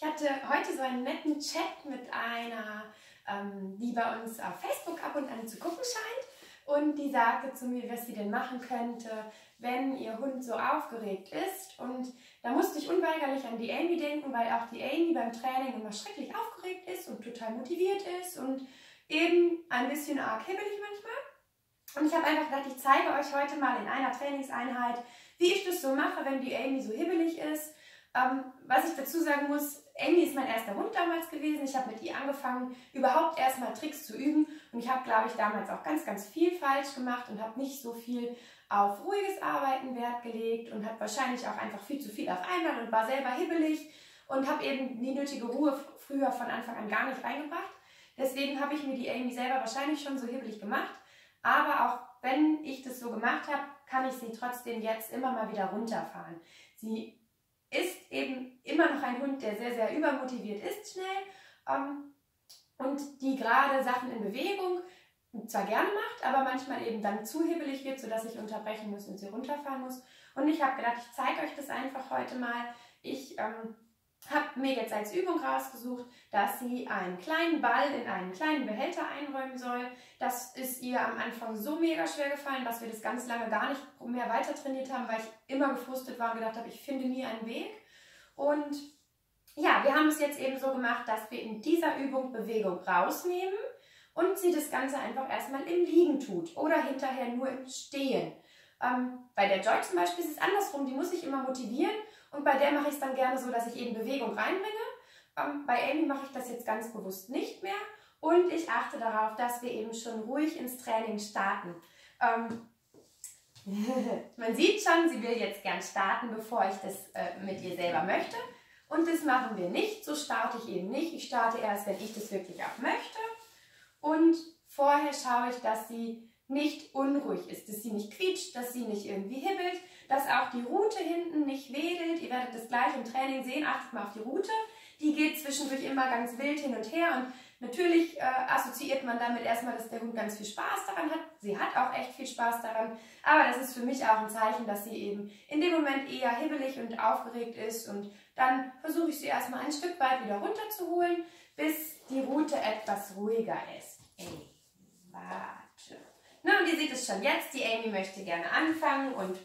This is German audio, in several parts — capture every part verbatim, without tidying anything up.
Ich hatte heute so einen netten Chat mit einer, ähm, die bei uns auf Facebook ab und an zu gucken scheint. Und die sagte zu mir, was sie denn machen könnte, wenn ihr Hund so aufgeregt ist. Und da musste ich unweigerlich an die Amy denken, weil auch die Amy beim Training immer schrecklich aufgeregt ist und total motiviert ist und eben ein bisschen arg hibbelig manchmal. Und ich habe einfach gedacht, ich zeige euch heute mal in einer Trainingseinheit, wie ich das so mache, wenn die Amy so hibbelig ist. Ähm, was ich dazu sagen muss, Amy ist mein erster Hund damals gewesen. Ich habe mit ihr angefangen, überhaupt erstmal Tricks zu üben. Und ich habe, glaube ich, damals auch ganz, ganz viel falsch gemacht und habe nicht so viel auf ruhiges Arbeiten Wert gelegt und habe wahrscheinlich auch einfach viel zu viel auf einmal und war selber hibbelig und habe eben die nötige Ruhe früher von Anfang an gar nicht reingebracht. Deswegen habe ich mir die Amy selber wahrscheinlich schon so hibbelig gemacht. Aber auch wenn ich das so gemacht habe, kann ich sie trotzdem jetzt immer mal wieder runterfahren. Sie ist eben immer noch ein Hund, der sehr, sehr übermotiviert ist schnell ähm, und die gerade Sachen in Bewegung zwar gerne macht, aber manchmal eben dann zu hibbelig wird, sodass ich unterbrechen muss und sie runterfahren muss. Und ich habe gedacht, ich zeige euch das einfach heute mal. Ich ähm, habe mir jetzt als Übung rausgesucht, dass sie einen kleinen Ball in einen kleinen Behälter einräumen soll. Das ist ihr am Anfang so mega schwer gefallen, dass wir das ganz lange gar nicht mehr weiter trainiert haben, weil ich immer gefrustet war und gedacht habe, ich finde nie einen Weg. Und ja, wir haben es jetzt eben so gemacht, dass wir in dieser Übung Bewegung rausnehmen und sie das Ganze einfach erstmal im Liegen tut oder hinterher nur im Stehen. Ähm, bei der Joy zum Beispiel ist es andersrum, die muss ich immer motivieren. Und bei der mache ich es dann gerne so, dass ich eben Bewegung reinbringe. Ähm, bei Amy mache ich das jetzt ganz bewusst nicht mehr. Und ich achte darauf, dass wir eben schon ruhig ins Training starten. Ähm, man sieht schon, sie will jetzt gern starten, bevor ich das äh, mit ihr selber möchte. Und das machen wir nicht. So starte ich eben nicht. Ich starte erst, wenn ich das wirklich auch möchte. Und vorher schaue ich, dass sie nicht unruhig ist, dass sie nicht quietscht, dass sie nicht irgendwie hibbelt, dass auch die Rute hinten nicht wedelt. Ihr werdet das gleich im Training sehen, achtet mal auf die Rute. Die geht zwischendurch immer ganz wild hin und her und natürlich äh, assoziiert man damit erstmal, dass der Hund ganz viel Spaß daran hat. Sie hat auch echt viel Spaß daran, aber das ist für mich auch ein Zeichen, dass sie eben in dem Moment eher hibbelig und aufgeregt ist und dann versuche ich sie erstmal ein Stück weit wieder runterzuholen, bis die Rute etwas ruhiger ist. Ey, warte. Na, und ihr seht es schon jetzt, die Amy möchte gerne anfangen und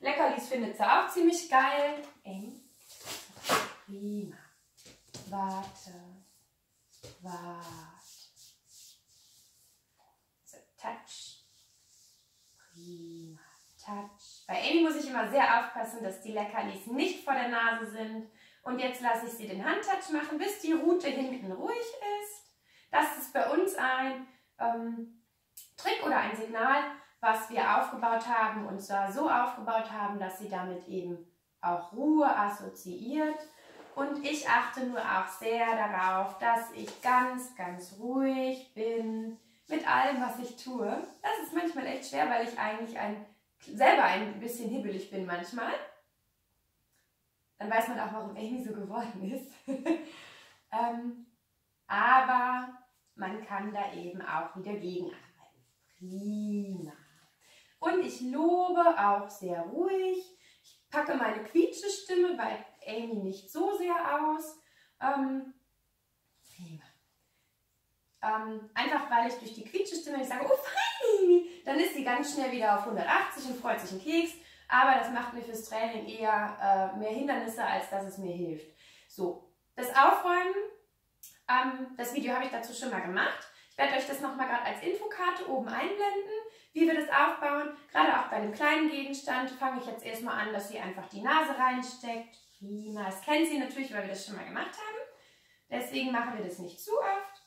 Leckerlis findet sie auch ziemlich geil. Amy, prima. Warte, warte. So, touch. Prima, touch. Bei Amy muss ich immer sehr aufpassen, dass die Leckerlis nicht vor der Nase sind. Und jetzt lasse ich sie den Handtouch machen, bis die Rute hinten ruhig ist. Das ist bei uns ein ähm, Trick oder ein Signal, was wir aufgebaut haben, und zwar so aufgebaut haben, dass sie damit eben auch Ruhe assoziiert. Und ich achte nur auch sehr darauf, dass ich ganz, ganz ruhig bin mit allem, was ich tue. Das ist manchmal echt schwer, weil ich eigentlich ein, selber ein bisschen hibbelig bin manchmal. Dann weiß man auch, warum Amy so geworden ist. ähm, aber man kann da eben auch wieder gegenarbeiten. Prima. Und ich lobe auch sehr ruhig. Ich packe meine Quietschestimme bei Amy nicht so sehr aus. Ähm, ähm, einfach weil ich durch die Quietschestimme nicht sage, oh fein Amy, dann ist sie ganz schnell wieder auf hundertachtzig und freut sich einen Keks. Aber das macht mir fürs Training eher äh, mehr Hindernisse, als dass es mir hilft. So, das Aufräumen, ähm, das Video habe ich dazu schon mal gemacht. Ich werde euch das nochmal gerade als Infokarte oben einblenden, wie wir das aufbauen. Gerade auch bei einem kleinen Gegenstand fange ich jetzt erstmal an, dass sie einfach die Nase reinsteckt. Prima, das kennt sie natürlich, weil wir das schon mal gemacht haben. Deswegen machen wir das nicht zu oft.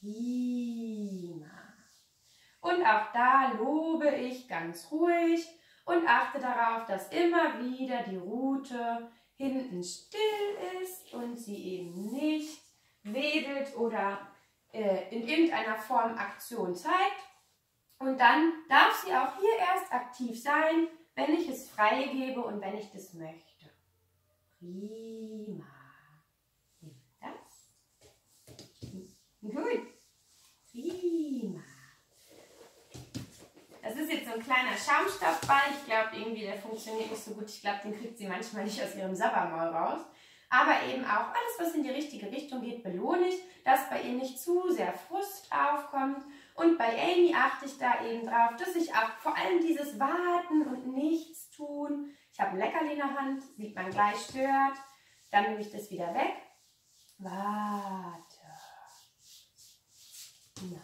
Prima. Und auch da lobe ich ganz ruhig. Und achte darauf, dass immer wieder die Rute hinten still ist und sie eben nicht wedelt oder äh, in irgendeiner Form Aktion zeigt. Und dann darf sie auch hier erst aktiv sein, wenn ich es freigebe und wenn ich das möchte. Prima. Das. Gut. Prima. Das ist jetzt so ein kleiner Schaumstoffball. Ich glaube irgendwie, der funktioniert nicht so gut. Ich glaube, den kriegt sie manchmal nicht aus ihrem Sabbermaul raus. aber eben auch alles, was in die richtige Richtung geht, belohne ich, dass bei ihr nicht zu sehr Frust aufkommt. Und bei Amy achte ich da eben drauf, dass ich auch vor allem dieses Warten und nichts tun, ich habe ein Leckerli in der Hand, sieht man gleich, stört, dann nehme ich das wieder weg. Warte. Nein.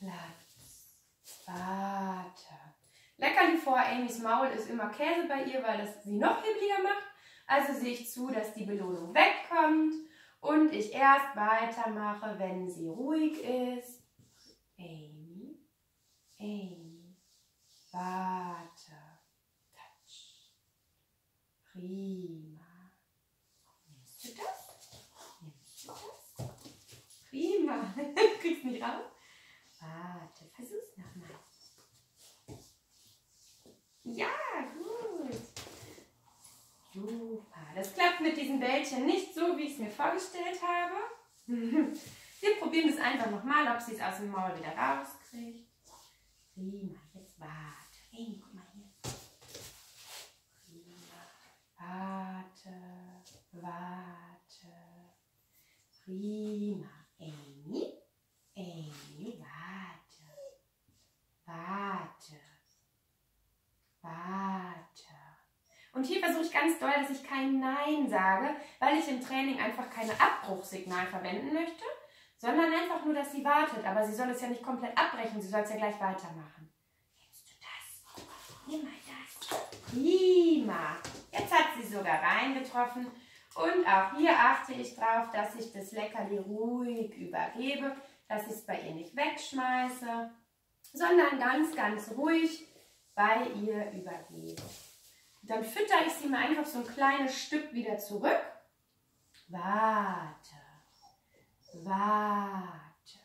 Platz. Warte. Leckerli vor Amys Maul ist immer Käse bei ihr, weil das sie noch hibbeliger macht. Also sehe ich zu, dass die Belohnung wegkommt und ich erst weitermache, wenn sie ruhig ist. Amy, Amy, warte, touch, prima. Nimmst du das? Nimmst du das? Prima, kriegst mich raus. Warte, versuch's nochmal. Ja, gut. Super. Das klappt mit diesen Bällchen nicht so, wie ich es mir vorgestellt habe. Wir probieren das einfach nochmal, ob sie es aus dem Maul wieder rauskriegt. Prima, jetzt warte. Amy, guck mal hier. Prima. Warte, warte. Prima. Amy, Amy, warte. Warte. Warte. Und hier versuche ich ganz doll, dass ich kein Nein sage, weil ich im Training einfach keine Abbruchsignal verwenden möchte, sondern einfach nur, dass sie wartet. Aber sie soll es ja nicht komplett abbrechen, sie soll es ja gleich weitermachen. Nimmst du das? Nimm mal das. Prima. Jetzt hat sie sogar reingetroffen. Und auch hier achte ich drauf, dass ich das Leckerli ruhig übergebe, dass ich es bei ihr nicht wegschmeiße, sondern ganz, ganz ruhig bei ihr übergebe. Dann füttere ich sie mal einfach so ein kleines Stück wieder zurück. Warte, warte,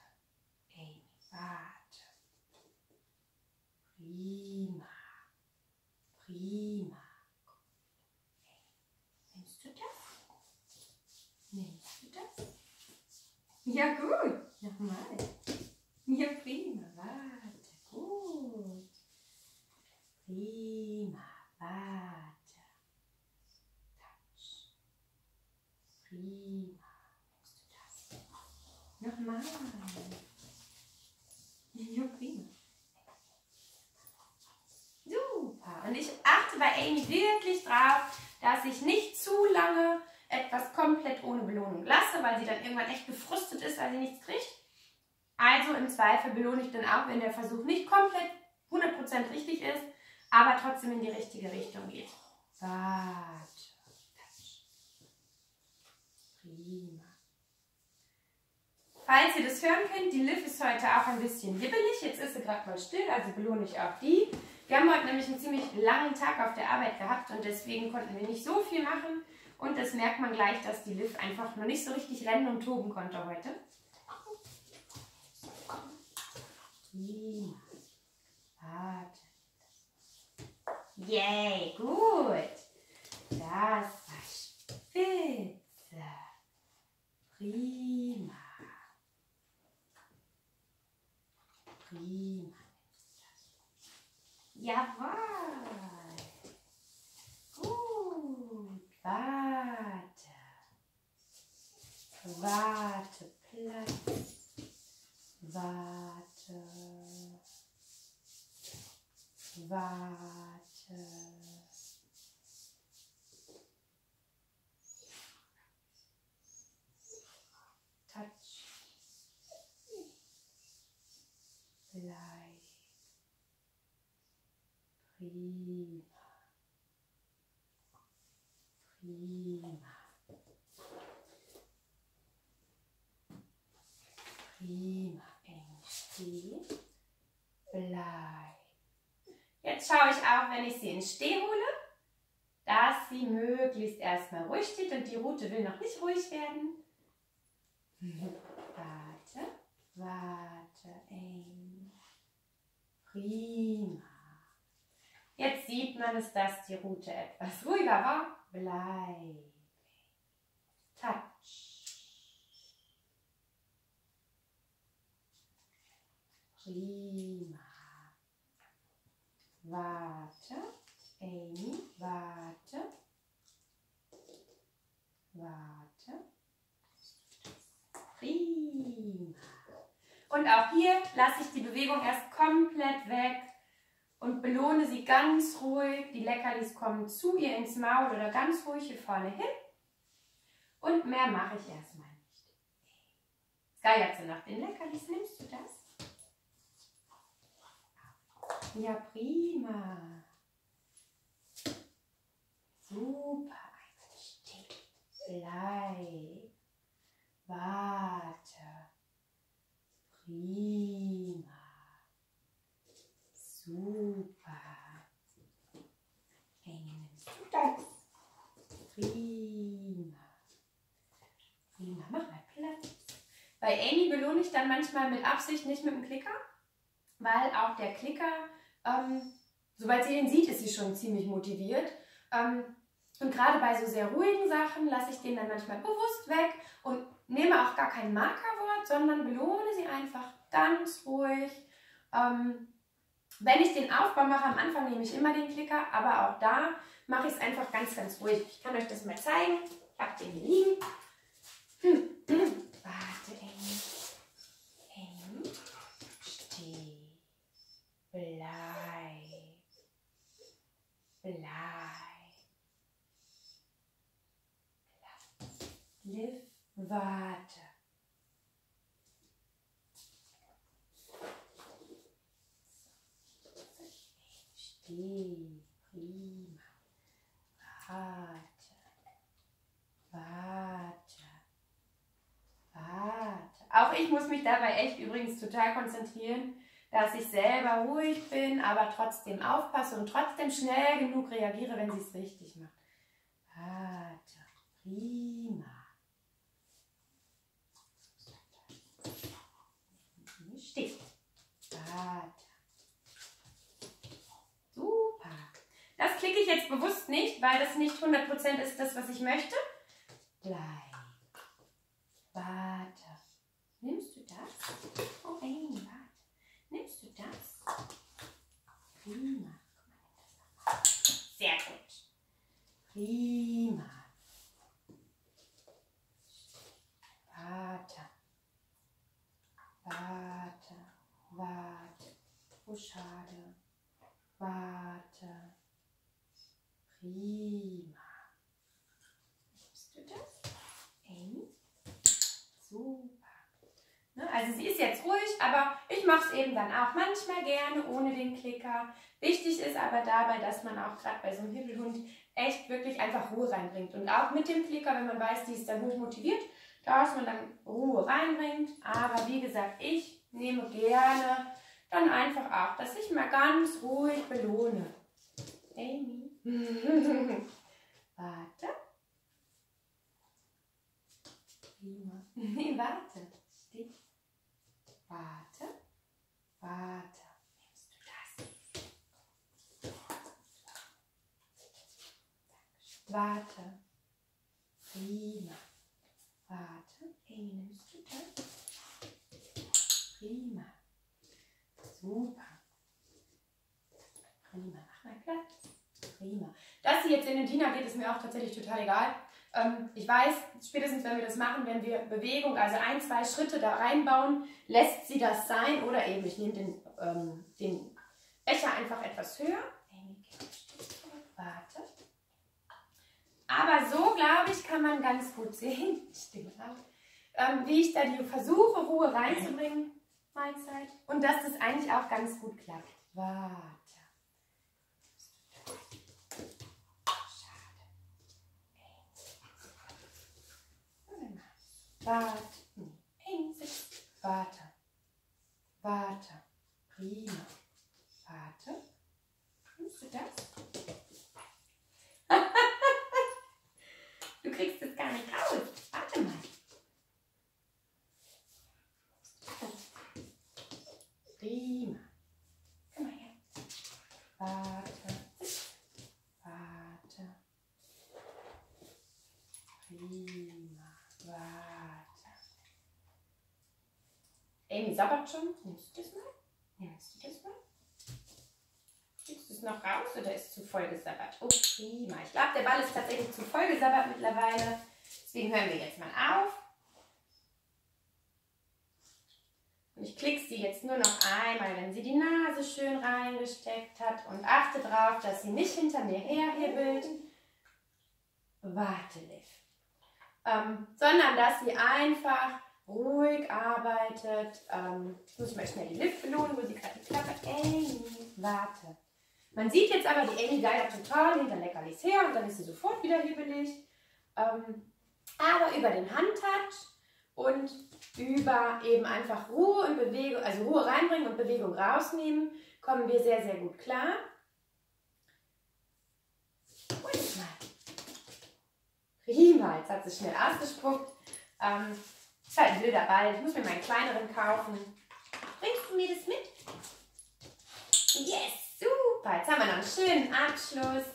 Amy, warte. Prima, prima. Amy, nimmst du das? Nimmst du das? Ja, gut. Nochmal. Ja, prima, warte, gut. Prima, warte. Touch. Prima. Nimmst du das? Nochmal. Ja, prima. Super. Und ich achte bei Amy wirklich drauf, dass ich nicht zu lange etwas komplett ohne Belohnung lasse, weil sie dann irgendwann echt gefrustet ist, weil sie nichts kriegt. Also im Zweifel belohne ich dann auch, wenn der Versuch nicht komplett hundert Prozent richtig ist, aber trotzdem in die richtige Richtung geht. Warte. Prima. Falls ihr das hören könnt, die Liv ist heute auch ein bisschen hibbelig. Jetzt ist sie gerade mal still, also belohne ich auch die. Wir haben heute nämlich einen ziemlich langen Tag auf der Arbeit gehabt und deswegen konnten wir nicht so viel machen. Und das merkt man gleich, dass die Liv einfach noch nicht so richtig rennen und toben konnte heute. Prima. Warte. Yay, gut. Das war spitze. Prima. Prima. Jawohl. Gut. Warte. Warte, Platz. Warte. Warte. Touch. Bleib. Prima. Prima. Prima. Entstehen. Bleib. Jetzt schaue ich auch, wenn ich sie in Steh hole, dass sie möglichst erstmal ruhig steht und die Rute will noch nicht ruhig werden. Warte, warte, Amy. Prima. Jetzt sieht man es, dass die Rute etwas ruhiger war. Bleib. Touch. Prima. Warte, Amy, warte, Warte. Prima. Und auch hier lasse ich die Bewegung erst komplett weg und belohne sie ganz ruhig. Die Leckerlis kommen zu ihr ins Maul oder ganz ruhig hier vorne hin. Und mehr mache ich erstmal nicht. Geiertze nach den Leckerlis, nimmst du das? Ja, prima. Super, einfach stehen. Bleib. Warte. Prima. Super. Amy, nimmst du das? Prima. Prima, mach mal Platz. Bei Amy belohne ich dann manchmal mit Absicht nicht mit dem Klicker, weil auch der Klicker, ähm, sobald sie den sieht, ist sie schon ziemlich motiviert. Ähm, und gerade bei so sehr ruhigen Sachen lasse ich den dann manchmal bewusst weg und nehme auch gar kein Markerwort, sondern belohne sie einfach ganz ruhig. Ähm, wenn ich den Aufbau mache, am Anfang nehme ich immer den Klicker, aber auch da mache ich es einfach ganz, ganz ruhig. Ich kann euch das mal zeigen. Ich habe den hier liegen. Hm. Warte, Amy. Amy. Steh. Bleib. Bleib. Liv, warte. Steh, prima. Warte, warte, warte. Auch ich muss mich dabei echt übrigens total konzentrieren, dass ich selber ruhig bin, aber trotzdem aufpasse und trotzdem schnell genug reagiere, wenn sie es richtig macht. Warte, prima. Steh. Warte. Super. Das klicke ich jetzt bewusst nicht, weil das nicht hundert Prozent ist das, was ich möchte. Bleib. Warte. Nimmst du das? Oh, Amy, warte. Nimmst du das? Prima. Sehr gut. Prima. Warte. Warte, warte, oh schade, warte, prima. Nimmst du das? Amy? Super. Ne? Also sie ist jetzt ruhig, aber ich mache es eben dann auch manchmal gerne ohne den Klicker. Wichtig ist aber dabei, dass man auch gerade bei so einem Hibbelhund echt wirklich einfach Ruhe reinbringt. Und auch mit dem Klicker, wenn man weiß, die ist dann hoch motiviert, dass man dann Ruhe reinbringt, aber wie gesagt, ich nehme gerne dann einfach ab, dass ich mal ganz ruhig belohne. Amy. Warte. Prima. Nee, warte. Steh. Warte. Warte. Nimmst du das? Warte. Prima. Warte, Amy, nimmst du das? Prima. Super. Prima, mach mal Platz. Prima. Dass sie jetzt in den Diener geht, ist mir auch tatsächlich total egal. Ähm, ich weiß, spätestens wenn wir das machen, wenn wir Bewegung, also ein, zwei Schritte da reinbauen, lässt sie das sein oder eben, ich nehme den, ähm, den Becher einfach etwas höher. Amy, warte. Aber so, glaube ich, kann man ganz gut sehen, ähm, wie ich da die versuche, Ruhe reinzubringen, Mahlzeit, und dass das eigentlich auch ganz gut klappt. Warte. Schade. Warte. Warte. Warte. Prima. Warte. Nimmst du das? Du kriegst es gar nicht raus. Warte mal. Prima. Komm mal her. Warte. Warte. Prima. Warte. Amy sabbert schon. Nimmst du das mal? Nimmst du das mal? Kriegst du es noch raus oder ist es zu voll gesabbert? Oh, prima. Ich glaube, der Ball ist tatsächlich zu voll gesabbert mittlerweile. Deswegen hören wir jetzt mal auf. Und ich klicke sie jetzt nur noch einmal, wenn sie die Nase schön reingesteckt hat. Und achte darauf, dass sie nicht hinter mir herhibbelt. Warte, Liv. Ähm, sondern, dass sie einfach ruhig arbeitet. Ähm, jetzt muss ich mal schnell die Liv belohnen, wo sie gerade die Klappe. Amy, warte. Man sieht jetzt aber, die Amy gleich auf den Traum hinter Leckerlis her und dann ist sie sofort wieder hibbelig. Ähm, aber über den Handtouch und über eben einfach Ruhe und Bewegung, also Ruhe reinbringen und Bewegung rausnehmen, kommen wir sehr, sehr gut klar. Und mal. Prima, jetzt hat sie schnell ausgespuckt. Ähm, ist halt ein wilder Ball, ich muss mir meinen kleineren kaufen. Bringst du mir das mit? Yes, super. Jetzt haben wir noch einen schönen Abschluss,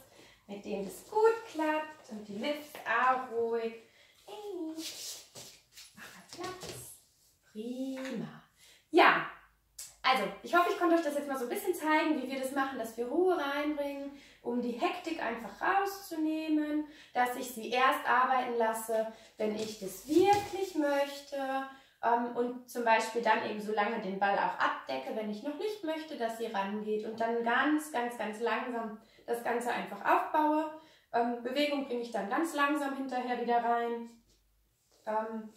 mit dem das gut klappt. Und die Lift auch ruhig. Hey. Prima. Ja, also ich hoffe, ich konnte euch das jetzt mal so ein bisschen zeigen, wie wir das machen, dass wir Ruhe reinbringen, um die Hektik einfach rauszunehmen, dass ich sie erst arbeiten lasse, wenn ich das wirklich möchte ähm, und zum Beispiel dann eben so lange den Ball auch abdecke, wenn ich noch nicht möchte, dass sie rangeht und dann ganz, ganz, ganz langsam das Ganze einfach aufbaue. Ähm, Bewegung bringe ich dann ganz langsam hinterher wieder rein. Ähm,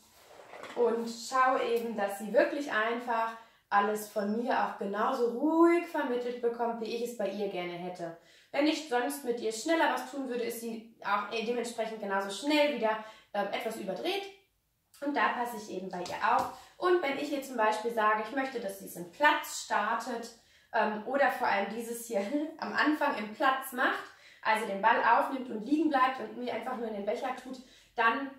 Und schaue eben, dass sie wirklich einfach alles von mir auch genauso ruhig vermittelt bekommt, wie ich es bei ihr gerne hätte. Wenn ich sonst mit ihr schneller was tun würde, ist sie auch dementsprechend genauso schnell wieder äh, etwas überdreht. Und da passe ich eben bei ihr auf. Und wenn ich ihr zum Beispiel sage, ich möchte, dass sie es im Platz startet ähm, oder vor allem dieses hier am Anfang im Platz macht, also den Ball aufnimmt und liegen bleibt und mir einfach nur in den Becher tut, dann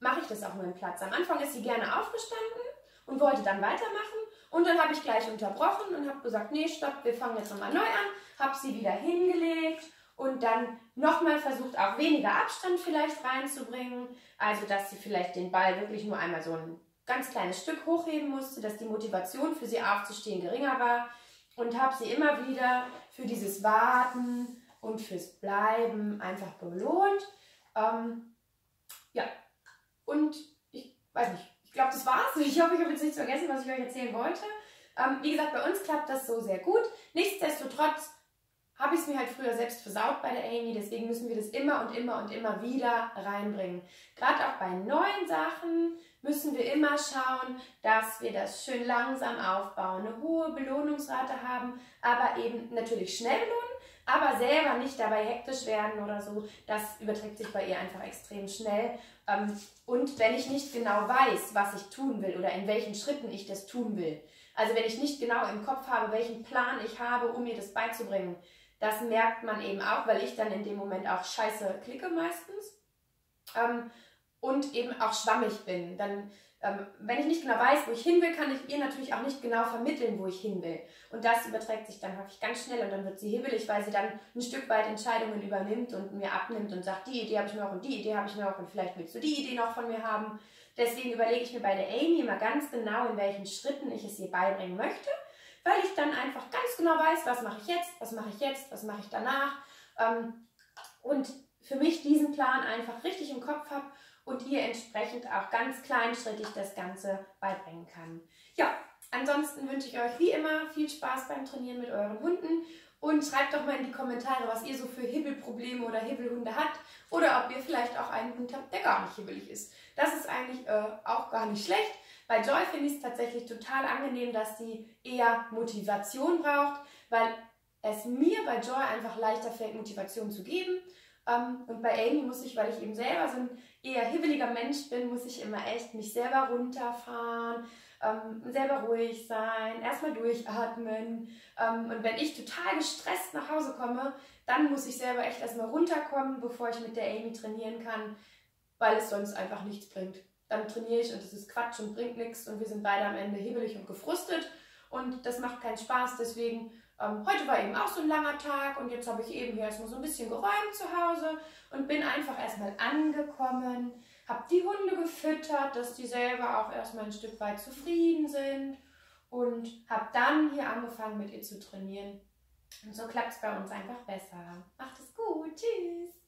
mache ich das auch nur im Platz. Am Anfang ist sie gerne aufgestanden und wollte dann weitermachen und dann habe ich gleich unterbrochen und habe gesagt, nee, stopp, wir fangen jetzt nochmal neu an, habe sie wieder hingelegt und dann nochmal versucht, auch weniger Abstand vielleicht reinzubringen, also dass sie vielleicht den Ball wirklich nur einmal so ein ganz kleines Stück hochheben musste, dass die Motivation für sie aufzustehen geringer war und habe sie immer wieder für dieses Warten und fürs Bleiben einfach belohnt. Ähm, ja, Und ich weiß nicht, ich glaube, das war's. Ich hoffe, ich habe jetzt nichts vergessen, was ich euch erzählen wollte. Ähm, wie gesagt, bei uns klappt das so sehr gut. Nichtsdestotrotz habe ich es mir halt früher selbst versaut bei der Amy. Deswegen müssen wir das immer und immer und immer wieder reinbringen. Gerade auch bei neuen Sachen müssen wir immer schauen, dass wir das schön langsam aufbauen, eine hohe Belohnungsrate haben, aber eben natürlich schnell belohnen, aber selber nicht dabei hektisch werden oder so. Das überträgt sich bei ihr einfach extrem schnell. Und wenn ich nicht genau weiß, was ich tun will oder in welchen Schritten ich das tun will, also wenn ich nicht genau im Kopf habe, welchen Plan ich habe, um ihr das beizubringen, das merkt man eben auch, weil ich dann in dem Moment auch scheiße klicke meistens und eben auch schwammig bin. Dann, wenn ich nicht genau weiß, wo ich hin will, kann ich ihr natürlich auch nicht genau vermitteln, wo ich hin will. Und das überträgt sich dann häufig ganz schnell und dann wird sie hibbelig, weil sie dann ein Stück weit Entscheidungen übernimmt und mir abnimmt und sagt, die Idee habe ich mir auch und die Idee habe ich mir auch und vielleicht willst du die Idee noch von mir haben. Deswegen überlege ich mir bei der Amy immer ganz genau, in welchen Schritten ich es ihr beibringen möchte, weil ich dann einfach ganz genau weiß, was mache ich jetzt, was mache ich jetzt, was mache ich danach und für mich diesen Plan einfach richtig im Kopf habe und ihr entsprechend auch ganz kleinschrittig das Ganze beibringen kann. Ja, ansonsten wünsche ich euch wie immer viel Spaß beim Trainieren mit euren Hunden und schreibt doch mal in die Kommentare, was ihr so für Hibbelprobleme oder Hibbelhunde habt oder ob ihr vielleicht auch einen Hund habt, der gar nicht hibbelig ist. Das ist eigentlich äh, auch gar nicht schlecht. Bei Joy finde ich es tatsächlich total angenehm, dass sie eher Motivation braucht, weil es mir bei Joy einfach leichter fällt, Motivation zu geben. Um, und bei Amy muss ich, weil ich eben selber so ein eher hibbeliger Mensch bin, muss ich immer echt mich selber runterfahren, um, selber ruhig sein, erstmal durchatmen. Um, und wenn ich total gestresst nach Hause komme, dann muss ich selber echt erstmal runterkommen, bevor ich mit der Amy trainieren kann, weil es sonst einfach nichts bringt. Dann trainiere ich und es ist Quatsch und bringt nichts und wir sind beide am Ende hibbelig und gefrustet und das macht keinen Spaß, deswegen... Heute war eben auch so ein langer Tag und jetzt habe ich eben hier erstmal so ein bisschen geräumt zu Hause und bin einfach erstmal angekommen, habe die Hunde gefüttert, dass die selber auch erstmal ein Stück weit zufrieden sind und habe dann hier angefangen mit ihr zu trainieren. Und so klappt es bei uns einfach besser. Macht es gut, tschüss!